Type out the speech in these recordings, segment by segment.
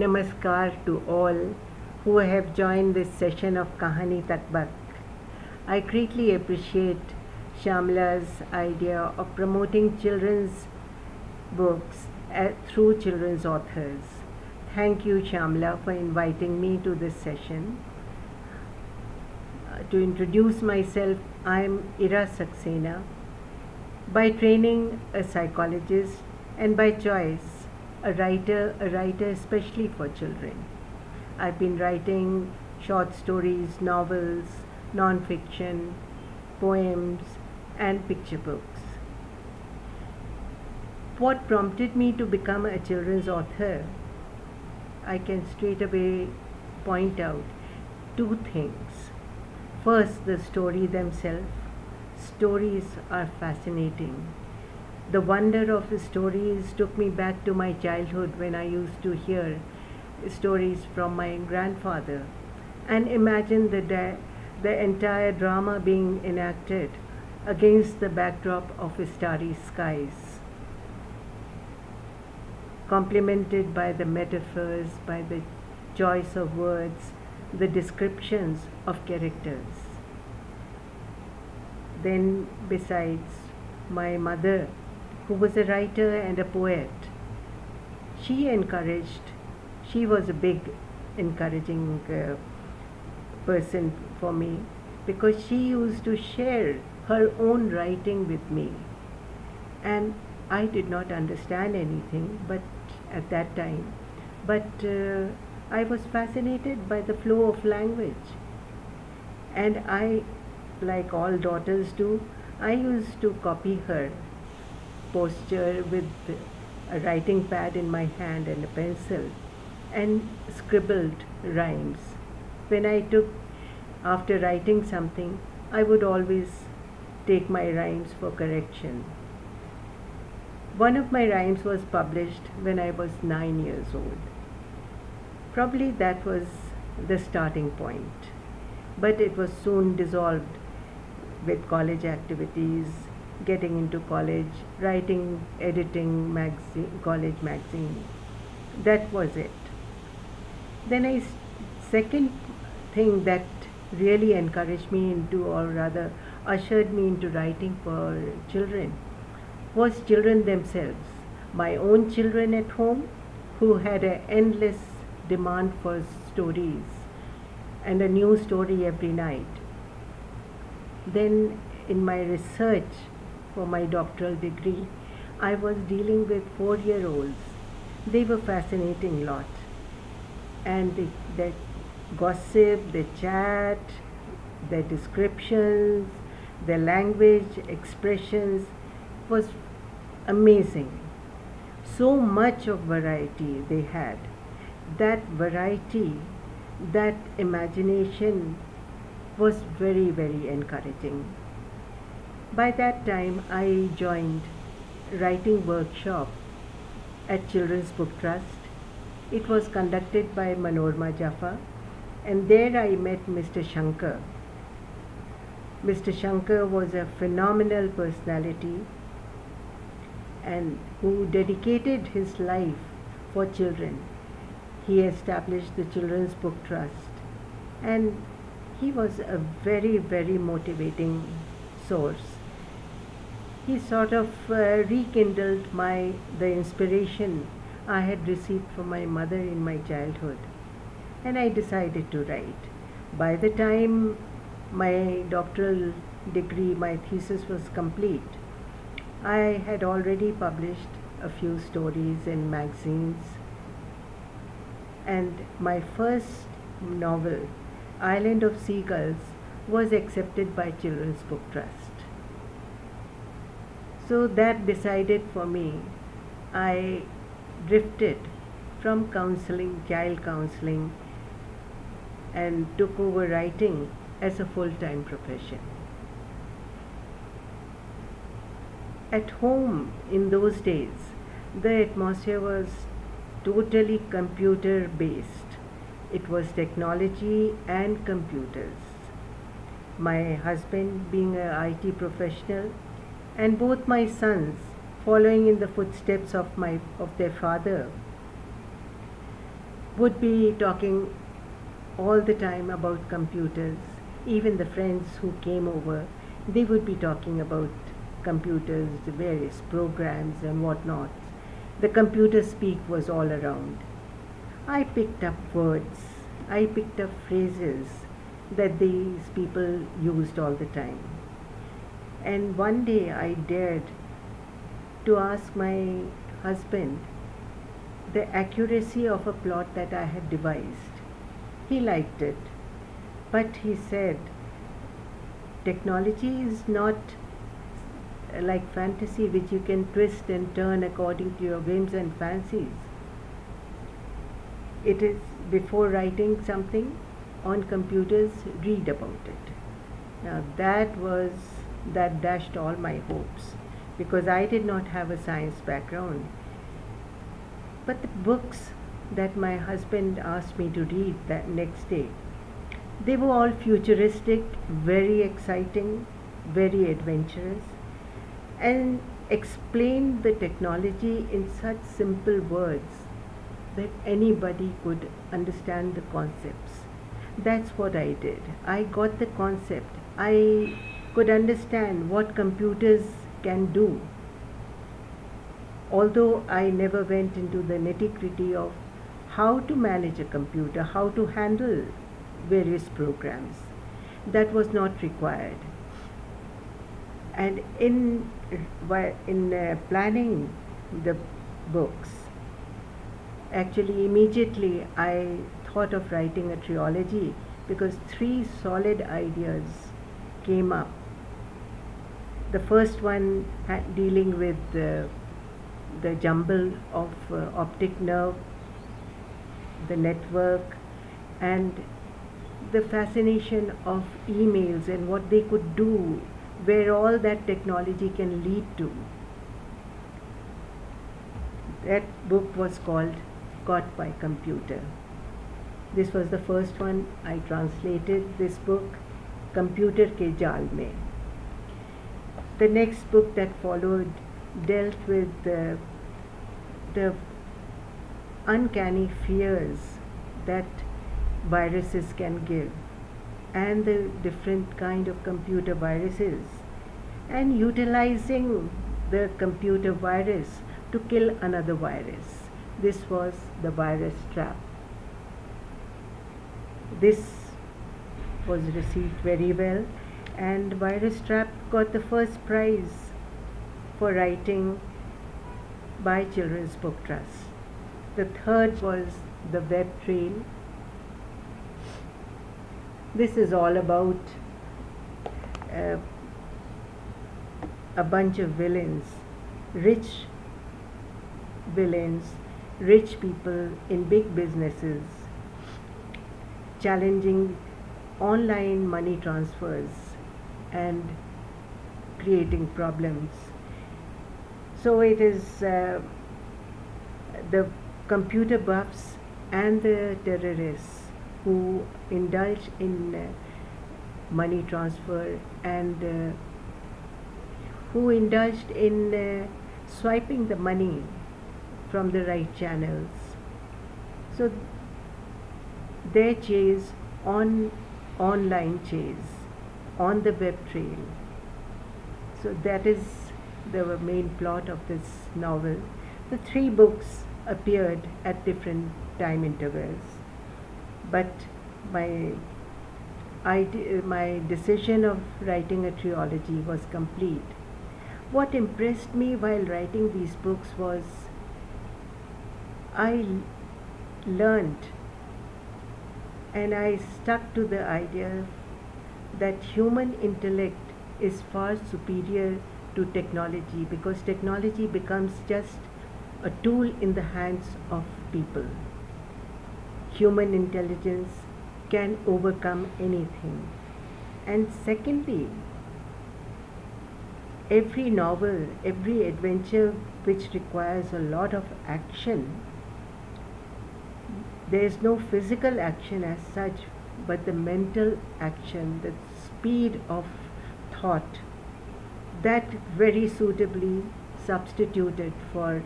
Namaskar to all who have joined this session of Kahani Takbak. I greatly appreciate Shamla's idea of promoting children's books through children's authors. Thank you, Shamla, for inviting me to this session. To introduce myself, I am Ira Saxena, by training a psychologist and by choice a writer especially for children. I've been writing short stories, novels, non-fiction, poems and picture books. What prompted me to become a children's author? I can straight away point out two things. First, the story themselves. Stories are fascinating. The wonder of the stories took me back to my childhood when I used to hear stories from my grandfather and imagine the entire drama being enacted against the backdrop of starry skies, complemented by the metaphors, by the choice of words, the descriptions of characters. Then, besides, my mother, who was a writer and a poet, she was a big encouraging person for me, because she used to share her own writing with me, and I did not understand anything but at that time, but I was fascinated by the flow of language, and I, like all daughters do, I used to copy her posture with a writing pad in my hand and a pencil and scribbled rhymes. When I took, after writing something, I would always take my rhymes for correction. One of my rhymes was published when I was 9 years old. Probably that was the starting point, but it was soon dissolved with college activities, getting into college, writing, editing magazine, college magazine. That was it. Then second thing that really encouraged me into, or rather ushered me into writing for children, was children themselves. My own children at home, who had an endless demand for stories and a new story every night. Then in my research for my doctoral degree, I was dealing with 4-year-olds. They were fascinating lot, and they gossip, they chat, their descriptions, their language, expressions was amazing. So much of variety they had. That variety, that imagination was very, very encouraging. By that time, I joined writing workshop at Children's Book Trust. It was conducted by Manorma Jaffa, and there I met Mr. Shankar. Mr. Shankar was a phenomenal personality and who dedicated his life for children. He established the Children's Book Trust, and he was a very, very motivating source. He sort of rekindled the inspiration I had received from my mother in my childhood, and I decided to write. By the time my doctoral degree, my thesis was complete, I had already published a few stories in magazines, and my first novel, Island of Seagulls, was accepted by Children's Book Trust. So that decided for me. I drifted from counseling, child counseling, and took over writing as a full-time profession. At home in those days, the atmosphere was totally computer based. It was technology and computers. My husband being an IT professional, and both my sons following in the footsteps of their father, would be talking all the time about computers. Even the friends who came over, they would be talking about computers, the various programs and whatnot. The computer speak was all around. I picked up words, I picked up phrases that these people used all the time. And one day I dared to ask my husband the accuracy of a plot that I had devised. He liked it, but he said, technology is not like fantasy which you can twist and turn according to your whims and fancies. It is, before writing something on computers, read about it. Now that dashed all my hopes, because I did not have a science background. But the books that my husband asked me to read that next day, they were all futuristic, very exciting, very adventurous, and explained the technology in such simple words that anybody could understand the concepts. That's what I did. I got the concept. I could understand what computers can do. Although I never went into the nitty-gritty of how to manage a computer, how to handle various programs, that was not required. And in planning the books, actually immediately I thought of writing a trilogy, because three solid ideas came up. The first one dealing with the jumble of optic nerve, the network, and the fascination of emails and what they could do, where all that technology can lead to. That book was called Caught by Computer. This was the first one. I translated this book, Computer Ke Jaal mein. The next book that followed dealt with the uncanny fears that viruses can give, and the different kind of computer viruses, and utilizing the computer virus to kill another virus. This was The Virus Trap. This was received very well, and Virus Trap got the first prize for writing by Children's Book Trust. The third was The Web Trail. This is all about a bunch of villains, rich villains, rich people in big businesses, challenging online money transfers and creating problems. So it is the computer buffs and the terrorists who indulge in money transfer and who indulged in swiping the money from the right channels. So their chase on online chase, on the web trail. So that is the main plot of this novel. The three books appeared at different time intervals, but my decision of writing a trilogy was complete. What impressed me while writing these books was I learned and I stuck to the idea that human intellect is far superior to technology, because technology becomes just a tool in the hands of people. Human intelligence can overcome anything. And secondly, every novel, every adventure which requires a lot of action, there is no physical action as such, but the mental action, the speed of thought, that very suitably substituted for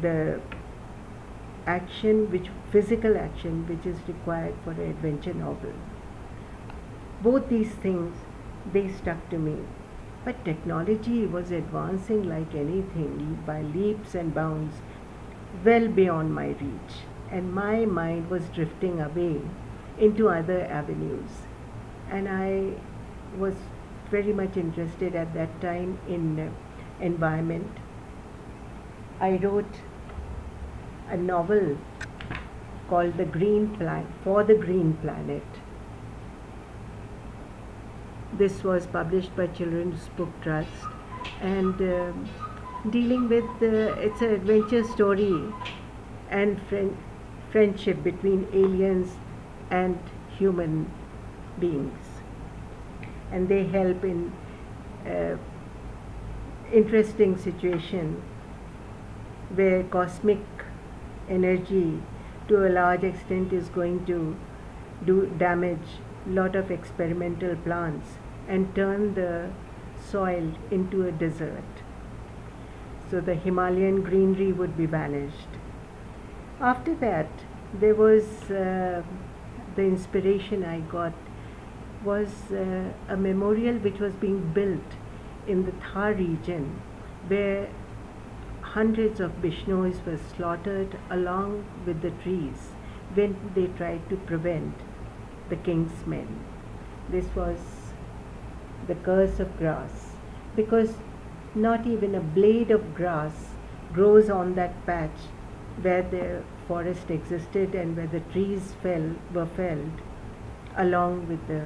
the action, which physical action, which is required for an adventure novel. Both these things, they stuck to me. But technology was advancing like anything, by leaps and bounds, well beyond my reach, and my mind was drifting away into other avenues. And I was very much interested at that time in environment. I wrote a novel called The Green Plan, for the Green Planet. This was published by Children's Book Trust, and dealing with it's an adventure story and friendship between aliens and human beings, and they help in interesting situation where cosmic energy to a large extent is going to do damage lot of experimental plants and turn the soil into a desert. So the Himalayan greenery would be vanished. After that, there was the inspiration I got was a memorial which was being built in the Thar region, where hundreds of Bishnois were slaughtered along with the trees when they tried to prevent the king's men. This was the curse of grass, because not even a blade of grass grows on that patch where the forest existed and where the trees were felled along with the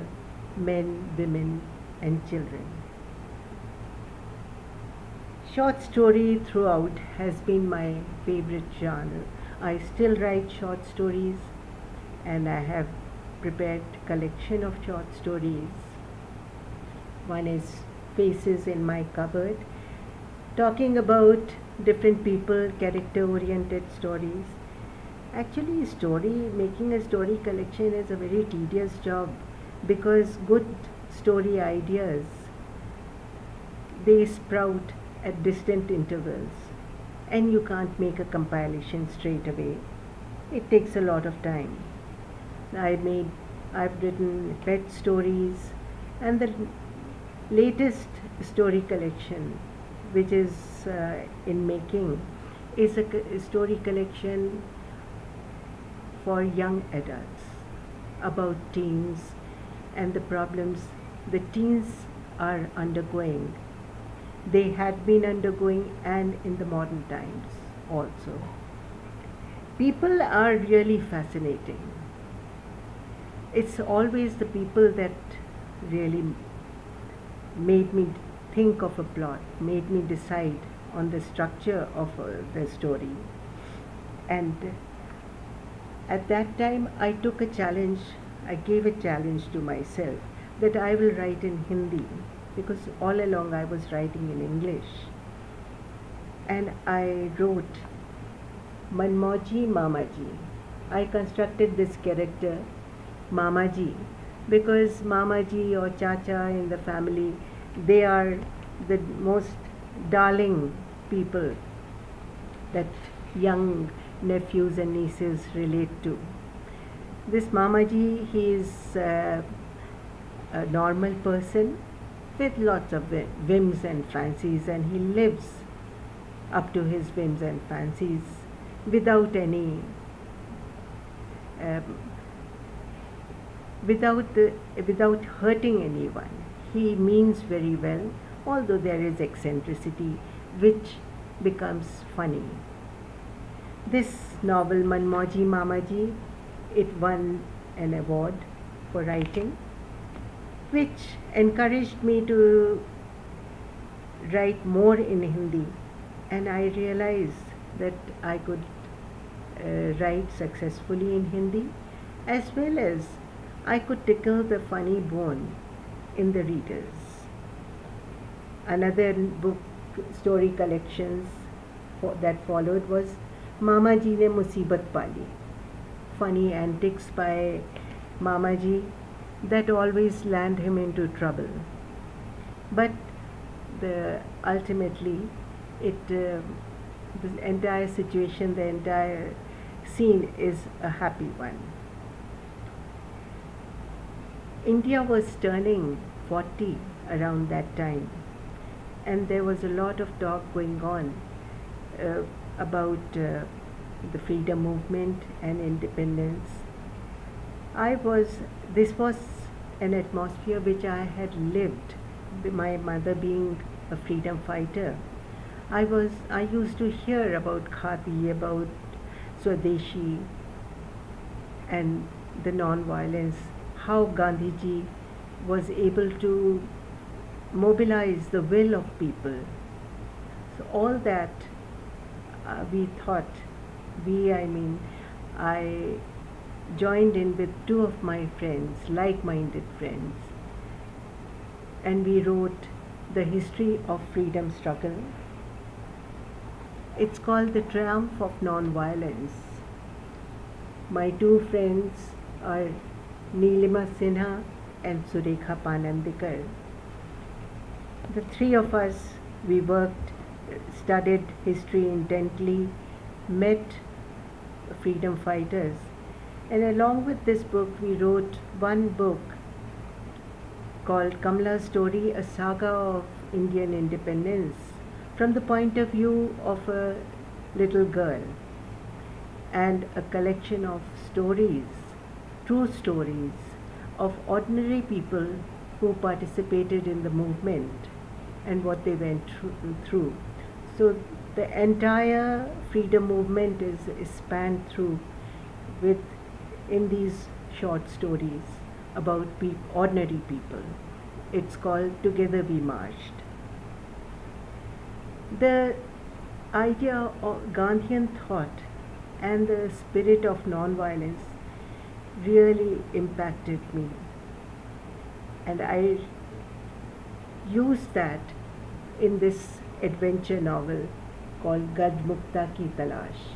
men, women and children. Short story throughout has been my favorite genre. I still write short stories, and I have prepared collection of short stories. One is Faces in My Cupboard, talking about different people, character-oriented stories. Actually, making a story collection is a very tedious job, because good story ideas, they sprout at distant intervals, and you can't make a compilation straight away. It takes a lot of time. I've written pet stories, and the latest story collection which is in making is a story collection for young adults about teens and the problems the teens are undergoing. They had been undergoing, and in the modern times also. People are really fascinating. It's always the people that really made me think of a plot, made me decide on the structure of the story. And at that time, I took a challenge, I gave a challenge to myself that I will write in Hindi, because all along I was writing in English. And I wrote Manmoji Mamaji. I constructed this character Mamaji, because Mamaji or Chacha in the family, they are the most darling people that young nephews and nieces relate to. This Mamaji, he is a normal person with lots of whims and fancies, and he lives up to his whims and fancies without any without hurting anyone. He means very well, although there is eccentricity which becomes funny. This novel Manmoji Mamaji, it won an award for writing, which encouraged me to write more in Hindi, and I realized that I could write successfully in Hindi, as well as I could tickle the funny bone in the readers. Another book story collections that followed was Mamaji Ne Musibat Paali, funny antics by Mamaji that always land him into trouble. But ultimately, the entire situation, the entire scene is a happy one. India was turning 40 around that time, and there was a lot of talk going on about the freedom movement and independence. This was an atmosphere which I had lived, my mother being a freedom fighter. I used to hear about Khadi, about Swadeshi and the non-violence, how Gandhiji was able to mobilize the will of people. So all that I joined in with two of my friends, like-minded friends, and we wrote the history of freedom struggle. It's called The Triumph of Non-Violence. My two friends are Neelima Sinha and Surekha Panandikar. The three of us, we worked, studied history intently, met freedom fighters, and along with this book we wrote one book called Kamala's Story, a saga of Indian independence from the point of view of a little girl, and a collection of stories, true stories of ordinary people who participated in the movement and what they went through. So the entire freedom movement is spanned through with in these short stories about ordinary people. It's called Together We Marched. The idea of Gandhian thought and the spirit of non-violence really impacted me, and I used that in this adventure novel called Gaj Mukta Ki Talash.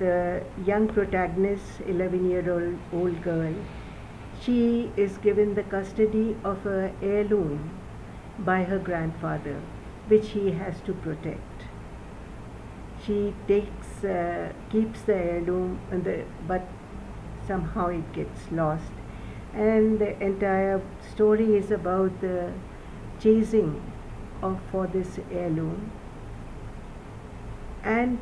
The young protagonist, 11-year-old girl, she is given the custody of an heirloom by her grandfather, which he has to protect. She keeps the heirloom, but somehow it gets lost. And the entire story is about the chasing for this heirloom, and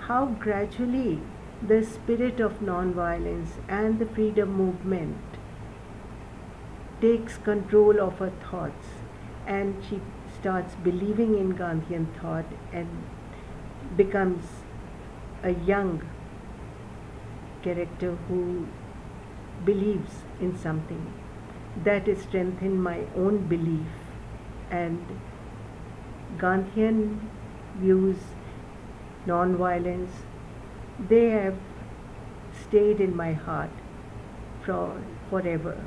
how gradually the spirit of non-violence and the freedom movement takes control of her thoughts, and she starts believing in Gandhian thought and becomes a young character who believes in something. That has strengthened my own belief, and Gandhian views, non-violence, they have stayed in my heart forever.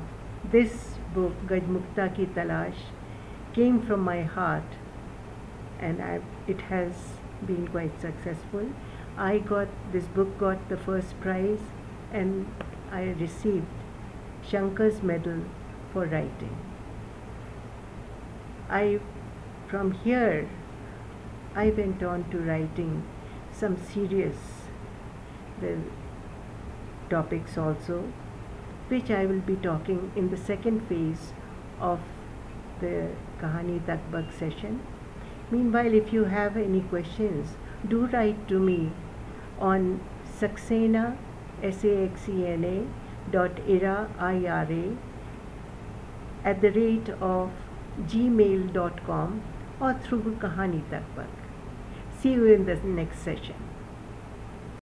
This book, Gaj Mukta Ki Talash, came from my heart, and it has been quite successful. This book got the first prize, and I received Shankar's medal for writing. From here, I went on to writing some serious topics also, which I will be talking in the second phase of the Kahani Takbak session. Meanwhile, if you have any questions, do write to me on saxena@ira.gmail.com or through Kahani Takbak. See you in the next session.